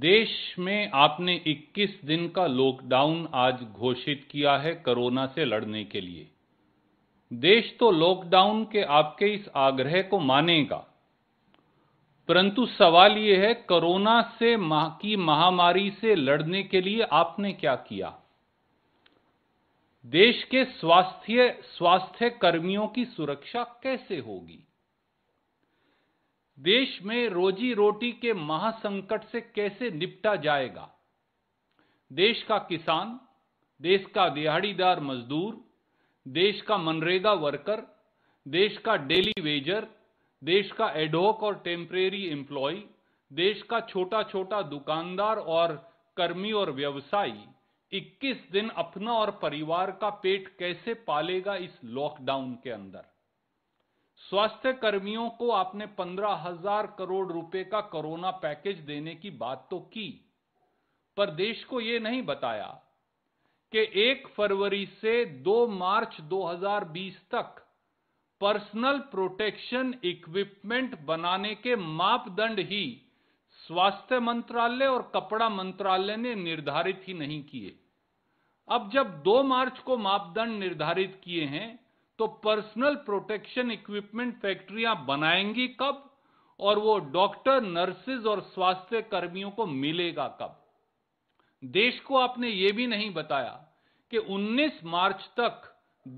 देश में आपने 21 दिन का लॉकडाउन आज घोषित किया है कोरोना से लड़ने के लिए। देश तो लॉकडाउन के आपके इस आग्रह को मानेगा, परंतु सवाल यह है कोरोना से की महामारी से लड़ने के लिए आपने क्या किया। देश के स्वास्थ्य कर्मियों की सुरक्षा कैसे होगी, देश में रोजी रोटी के महासंकट से कैसे निपटा जाएगा। देश का किसान, देश का दिहाड़ीदार मजदूर, देश का मनरेगा वर्कर, देश का डेली वेजर, देश का एडहॉक और टेम्परेरी एम्प्लॉय, देश का छोटा छोटा दुकानदार और कर्मी और व्यवसायी 21 दिन अपना और परिवार का पेट कैसे पालेगा इस लॉकडाउन के अंदर। स्वास्थ्य कर्मियों को आपने 15,000 करोड़ रुपए का कोरोना पैकेज देने की बात तो की, पर देश को यह नहीं बताया कि 1 फरवरी से 2 मार्च 2020 तक पर्सनल प्रोटेक्शन इक्विपमेंट बनाने के मापदंड ही स्वास्थ्य मंत्रालय और कपड़ा मंत्रालय ने निर्धारित ही नहीं किए। अब जब 2 मार्च को मापदंड निर्धारित किए हैं तो पर्सनल प्रोटेक्शन इक्विपमेंट फैक्ट्रियां बनाएंगी कब, और वो डॉक्टर, नर्सेज और स्वास्थ्य कर्मियों को मिलेगा कब। देश को आपने ये भी नहीं बताया कि 19 मार्च तक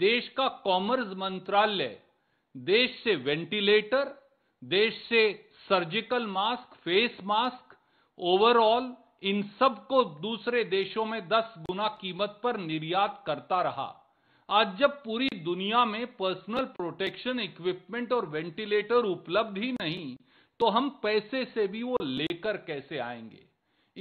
देश का कॉमर्स मंत्रालय देश से वेंटिलेटर, देश से surgical mask, face mask, overall इन सब को दूसरे देशों में 10 गुना कीमत पर निर्यात करता रहा। आज जब पूरी दुनिया में पर्सनल प्रोटेक्शन इक्विपमेंट और वेंटिलेटर उपलब्ध ही नहीं तो हम पैसे से भी वो लेकर कैसे आएंगे।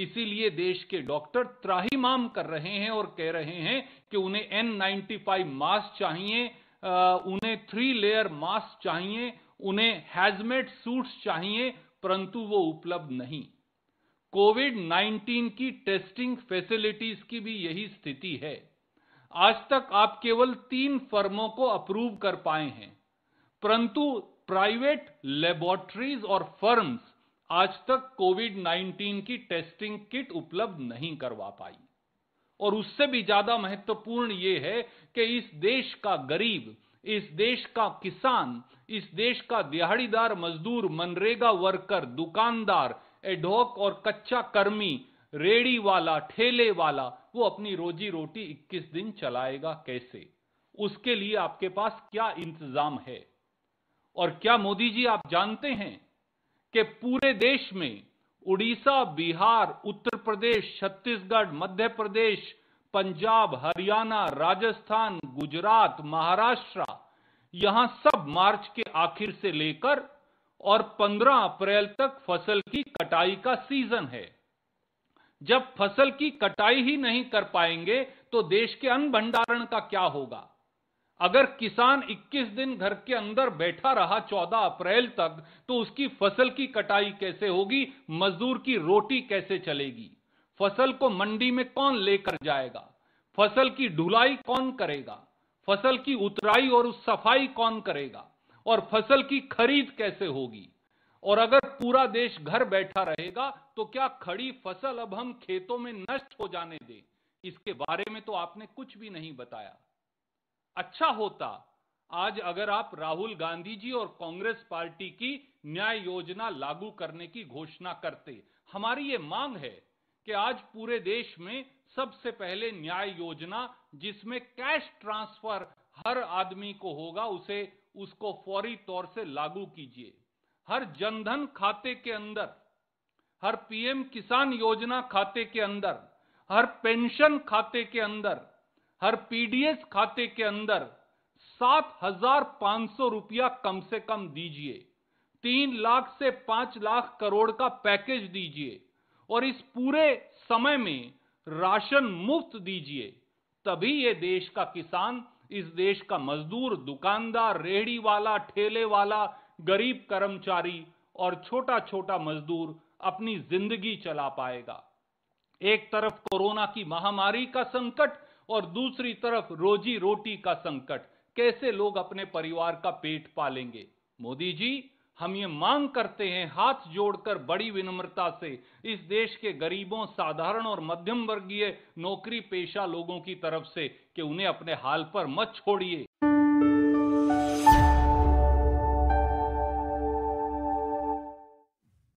इसीलिए देश के डॉक्टर त्राहिमाम कर रहे हैं और कह रहे हैं कि उन्हें N95 मास्क चाहिए, उन्हें 3 लेयर मास्क चाहिए, उन्हें हैजमेट सूट्स चाहिए, परंतु वो उपलब्ध नहीं। कोविड-19 की टेस्टिंग फैसिलिटीज की भी यही स्थिति है। आज तक आप केवल 3 फर्मों को अप्रूव कर पाए हैं, परंतु प्राइवेट लेबोरेटरीज और फर्म्स आज तक कोविड-19 की टेस्टिंग किट उपलब्ध नहीं करवा पाई। और उससे भी ज्यादा महत्वपूर्ण ये है कि इस देश का गरीब, इस देश का किसान, इस देश का दिहाड़ीदार मजदूर, मनरेगा वर्कर, दुकानदार, एडहॉक और कच्चा कर्मी, रेड़ी वाला, ठेले वाला, वो अपनी रोजी रोटी 21 दिन चलाएगा कैसे। उसके लिए आपके पास क्या इंतजाम है। और क्या मोदी जी आप जानते हैं कि पूरे देश में उड़ीसा, बिहार, उत्तर प्रदेश, छत्तीसगढ़, मध्य प्रदेश, पंजाब, हरियाणा, राजस्थान, गुजरात, महाराष्ट्र, यहां सब मार्च के आखिर से लेकर और 15 अप्रैल तक फसल की कटाई का सीजन है। जब फसल की कटाई ही नहीं कर पाएंगे तो देश के अन्न भंडारण का क्या होगा। अगर किसान 21 दिन घर के अंदर बैठा रहा 14 अप्रैल तक तो उसकी फसल की कटाई कैसे होगी, मजदूर की रोटी कैसे चलेगी, फसल को मंडी में कौन लेकर जाएगा, फसल की ढुलाई कौन करेगा, फसल की उतराई और उस सफाई कौन करेगा, और फसल की खरीद कैसे होगी। और अगर पूरा देश घर बैठा रहेगा तो क्या खड़ी फसल अब हम खेतों में नष्ट हो जाने दें, इसके बारे में तो आपने कुछ भी नहीं बताया। अच्छा होता आज अगर आप राहुल गांधी जी और कांग्रेस पार्टी की न्याय योजना लागू करने की घोषणा करते। हमारी ये मांग है कि आज पूरे देश में सबसे पहले न्याय योजना, जिसमें कैश ट्रांसफर हर आदमी को होगा, उसको फौरी तौर से लागू कीजिए। हर जनधन खाते के अंदर, हर पीएम किसान योजना खाते के अंदर, हर पेंशन खाते के अंदर, हर पीडीएस खाते के अंदर 7,500 रुपया कम से कम दीजिए। 3 लाख से 5 लाख करोड़ का पैकेज दीजिए और इस पूरे समय में राशन मुफ्त दीजिए। तभी ये देश का किसान, इस देश का मजदूर, दुकानदार, रेहड़ी वाला, ठेले वाला, गरीब कर्मचारी और छोटा छोटा मजदूर अपनी जिंदगी चला पाएगा। एक तरफ कोरोना की महामारी का संकट और दूसरी तरफ रोजी रोटी का संकट, कैसे लोग अपने परिवार का पेट पालेंगे। मोदी जी हम ये मांग करते हैं हाथ जोड़कर बड़ी विनम्रता से, इस देश के गरीबों, साधारण और मध्यम वर्गीय नौकरी पेशा लोगों की तरफ से, कि उन्हें अपने हाल पर मत छोड़िए।